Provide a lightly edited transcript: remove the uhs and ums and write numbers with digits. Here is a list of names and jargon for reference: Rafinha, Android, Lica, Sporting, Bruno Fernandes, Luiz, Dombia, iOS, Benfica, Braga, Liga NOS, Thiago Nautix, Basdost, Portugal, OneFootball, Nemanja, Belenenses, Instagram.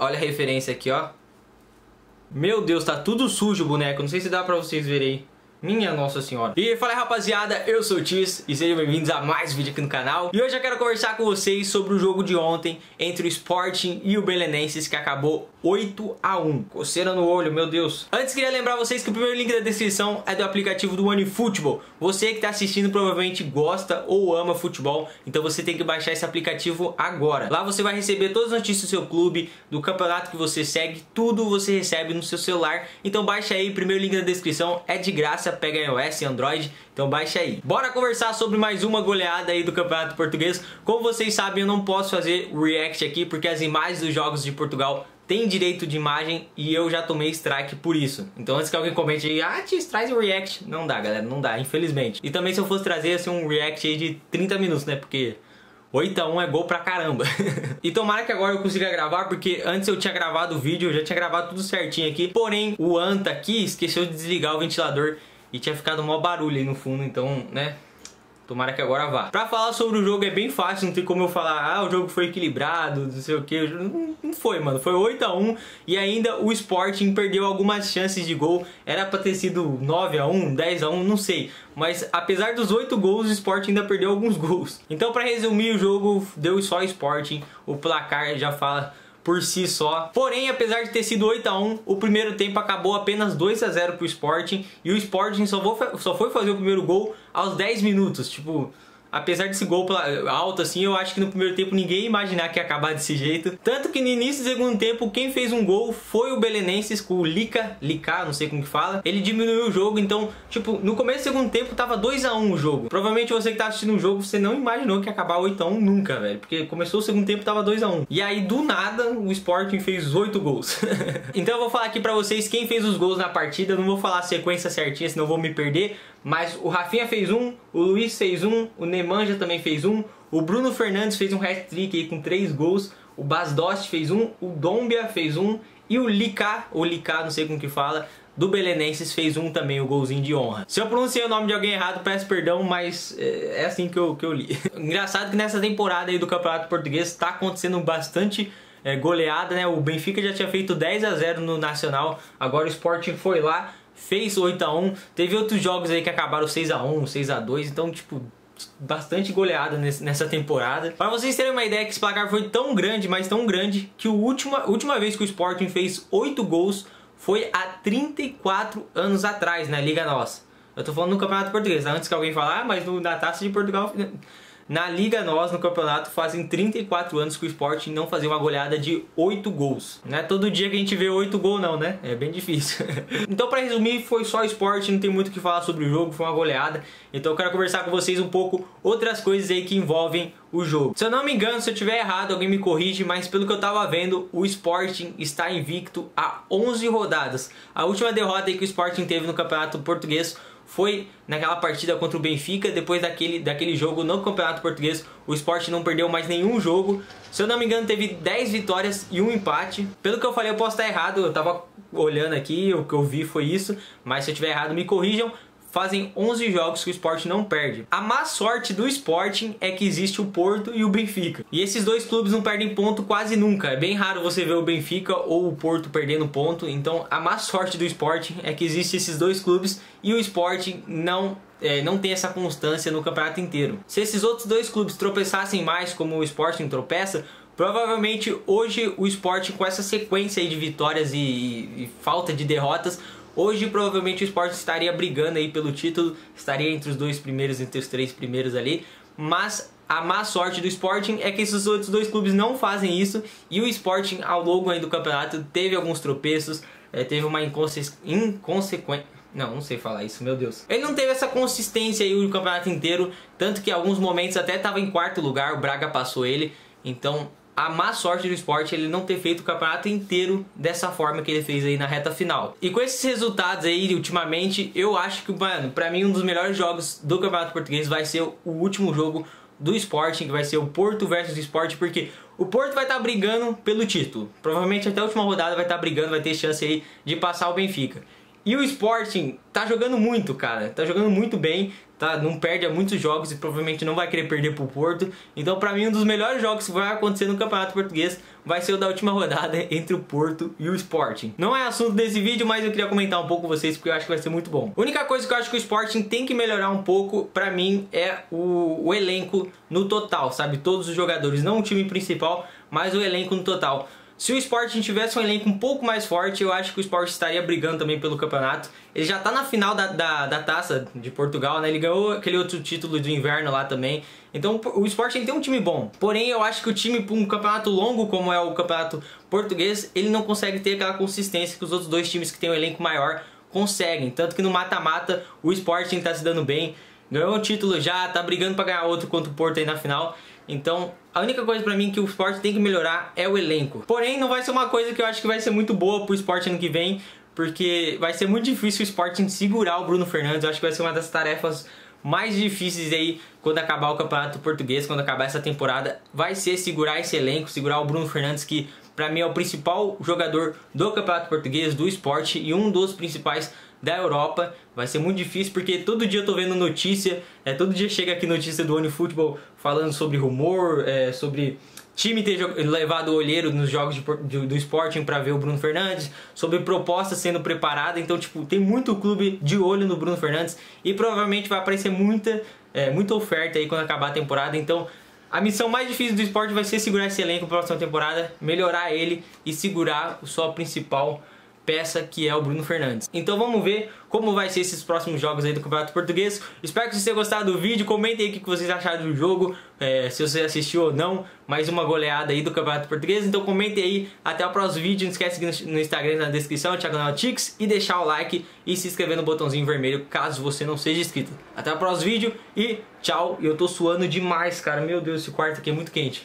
Olha a referência aqui, ó. Meu Deus, tá tudo sujo o boneco. Não sei se dá pra vocês verem. Minha Nossa Senhora. E fala aí, rapaziada, eu sou o Tiz e sejam bem-vindos a mais um vídeo aqui no canal. E hoje eu quero conversar com vocês sobre o jogo de ontem entre o Sporting e o Belenenses, que acabou 8 a 1. Coceira no olho, meu Deus. Antes, queria lembrar vocês que o primeiro link da descrição é do aplicativo do OneFootball. Você que tá assistindo provavelmente gosta ou ama futebol, então você tem que baixar esse aplicativo agora. Lá você vai receber todas as notícias do seu clube, do campeonato que você segue, tudo você recebe no seu celular. Então baixa aí, primeiro link na descrição, é de graça. Pega iOS, Android, então baixa aí. Bora conversar sobre mais uma goleada aí do Campeonato Português. Como vocês sabem, eu não posso fazer react aqui porque as imagens dos jogos de Portugal têm direito de imagem e eu já tomei strike por isso. Então antes que alguém comente aí, ah, Tiz, traz o react. Não dá, galera, não dá, infelizmente. E também se eu fosse trazer assim um react aí de 30 minutos, né, porque 8 a 1 é gol pra caramba. E tomara que agora eu consiga gravar, porque antes eu tinha gravado o vídeo, eu já tinha gravado tudo certinho aqui. Porém, o Anta aqui esqueceu de desligar o ventilador e tinha ficado um maior barulho aí no fundo, então, né? Tomara que agora vá. Pra falar sobre o jogo é bem fácil, não tem como eu falar, ah, o jogo foi equilibrado, não sei o que. Não foi, mano. Foi 8 a 1 e ainda o Sporting perdeu algumas chances de gol. Era pra ter sido 9 a 1, 10 a 1, não sei. Mas apesar dos 8 gols, o Sporting ainda perdeu alguns gols. Então, pra resumir, o jogo deu só Sporting. O placar já fala por si só. Porém, apesar de ter sido 8 a 1, o primeiro tempo acabou apenas 2 a 0 pro Sporting, e o Sporting só foi fazer o primeiro gol aos 10 minutos, tipo, apesar desse gol alto assim, eu acho que no primeiro tempo ninguém ia imaginar que ia acabar desse jeito. Tanto que no início do segundo tempo, quem fez um gol foi o Belenenses, com o Lica, não sei como que fala. Ele diminuiu o jogo, então, tipo, no começo do segundo tempo tava 2 a 1 o jogo. Provavelmente você que tá assistindo o jogo, você não imaginou que ia acabar 8 a 1 nunca, velho. Porque começou o segundo tempo, tava 2 a 1. E aí, do nada, o Sporting fez 8 gols. Então eu vou falar aqui pra vocês quem fez os gols na partida. Eu não vou falar a sequência certinha, senão eu vou me perder. Mas o Rafinha fez um, o Luiz fez um, o Nemanja também fez um, o Bruno Fernandes fez um hat-trick aí com 3 gols, o Basdost fez um, o Dombia fez um e o Lica, ou Lica, não sei como que fala, do Belenenses fez um também, o golzinho de honra. Se eu pronunciei o nome de alguém errado, peço perdão, mas é assim que eu li. Engraçado que nessa temporada aí do Campeonato Português tá acontecendo bastante goleada, né? O Benfica já tinha feito 10 a 0 no Nacional, agora o Sporting foi lá, fez 8 a 1, teve outros jogos aí que acabaram 6 a 1, 6 a 2, então tipo, bastante goleada nessa temporada. Para vocês terem uma ideia, que esse placar foi tão grande, mas tão grande, que a última vez que o Sporting fez 8 gols foi há 34 anos atrás, na Liga NOS. Eu tô falando no Campeonato Português, tá? Antes que alguém falar, ah, mas na Taça de Portugal... Na Liga NOS, no campeonato, fazem 34 anos que o Sporting não fazia uma goleada de 8 gols. Não é todo dia que a gente vê 8 gols não, né? É bem difícil. Então, pra resumir, foi só Sporting, não tem muito o que falar sobre o jogo, foi uma goleada. Então eu quero conversar com vocês um pouco outras coisas aí que envolvem o jogo. Se eu não me engano, se eu tiver errado, alguém me corrige, mas pelo que eu tava vendo, o Sporting está invicto há 11 rodadas. A última derrota aí que o Sporting teve no Campeonato Português foi naquela partida contra o Benfica. Depois daquele jogo no Campeonato Português, o Sporting não perdeu mais nenhum jogo. Se eu não me engano, teve 10 vitórias e um empate. Pelo que eu falei, eu posso estar errado, eu tava olhando aqui, o que eu vi foi isso, mas se eu tiver errado, me corrijam. Fazem 11 jogos que o Sporting não perde. A má sorte do Sporting é que existe o Porto e o Benfica, e esses dois clubes não perdem ponto quase nunca. É bem raro você ver o Benfica ou o Porto perdendo ponto. Então a má sorte do Sporting é que existe esses dois clubes, e o Sporting não tem essa constância no campeonato inteiro. Se esses outros dois clubes tropeçassem mais, como o Sporting tropeça, provavelmente hoje o Sporting, com essa sequência aí de vitórias e falta de derrotas, hoje provavelmente o Sporting estaria brigando aí pelo título, estaria entre os 2 primeiros, entre os 3 primeiros ali. Mas a má sorte do Sporting é que esses outros dois clubes não fazem isso, e o Sporting ao longo aí do campeonato teve alguns tropeços, teve uma inconsequência... Não sei falar isso, meu Deus. Ele não teve essa consistência aí o campeonato inteiro, tanto que em alguns momentos até estava em 4º lugar, o Braga passou ele, então... A má sorte do Sporting ele não ter feito o campeonato inteiro dessa forma que ele fez aí na reta final. E com esses resultados aí, ultimamente, eu acho que, mano, pra mim um dos melhores jogos do Campeonato Português vai ser o último jogo do Sporting, que vai ser o Porto versus o Sporting, porque o Porto vai estar brigando pelo título. Provavelmente até a última rodada vai estar brigando, vai ter chance aí de passar o Benfica. E o Sporting tá jogando muito, cara. Tá jogando muito bem, tá? Não perde há muitos jogos e provavelmente não vai querer perder pro Porto. Então, pra mim, um dos melhores jogos que vai acontecer no Campeonato Português vai ser o da última rodada entre o Porto e o Sporting. Não é assunto desse vídeo, mas eu queria comentar um pouco com vocês porque eu acho que vai ser muito bom. A única coisa que eu acho que o Sporting tem que melhorar um pouco, pra mim, é o elenco no total, sabe? Todos os jogadores, não o time principal, mas o elenco no total. Se o Sporting tivesse um elenco um pouco mais forte, eu acho que o Sporting estaria brigando também pelo campeonato. Ele já tá na final da Taça de Portugal, né? Ele ganhou aquele outro título do inverno lá também. Então o Sporting tem um time bom. Porém, eu acho que o time, para um campeonato longo, como é o campeonato português, ele não consegue ter aquela consistência que os outros dois times que tem um elenco maior conseguem. Tanto que no mata-mata o Sporting tá se dando bem. Ganhou um título já, tá brigando para ganhar outro contra o Porto aí na final. Então, a única coisa pra mim que o Sporting tem que melhorar é o elenco. Porém, não vai ser uma coisa que eu acho que vai ser muito boa pro Sporting ano que vem, porque vai ser muito difícil o Sporting segurar o Bruno Fernandes. Eu acho que vai ser uma das tarefas mais difíceis aí quando acabar o Campeonato Português, quando acabar essa temporada. Vai ser segurar esse elenco, segurar o Bruno Fernandes, que pra mim é o principal jogador do Campeonato Português, do esporte, e um dos principais da Europa. Vai ser muito difícil porque todo dia eu tô vendo notícia, todo dia chega aqui notícia do OneFootball falando sobre rumor, sobre time ter levado o olheiro nos jogos do Sporting pra ver o Bruno Fernandes, sobre proposta sendo preparada. Então, tipo, tem muito clube de olho no Bruno Fernandes e provavelmente vai aparecer muita oferta aí quando acabar a temporada. Então, a missão mais difícil do Sporting vai ser segurar esse elenco para a próxima temporada, melhorar ele e segurar a sua principal peça, que é o Bruno Fernandes. Então vamos ver como vai ser esses próximos jogos aí do Campeonato Português. Espero que vocês tenham gostado do vídeo. Comentem aí o que vocês acharam do jogo, se você assistiu ou não. Mais uma goleada aí do Campeonato Português. Então comentem aí. Até o próximo vídeo. Não esquece de seguir no Instagram, na descrição, Thiago Nautix, e deixar o like e se inscrever no botãozinho vermelho caso você não seja inscrito. Até o próximo vídeo e tchau. E eu tô suando demais, cara. Meu Deus, esse quarto aqui é muito quente.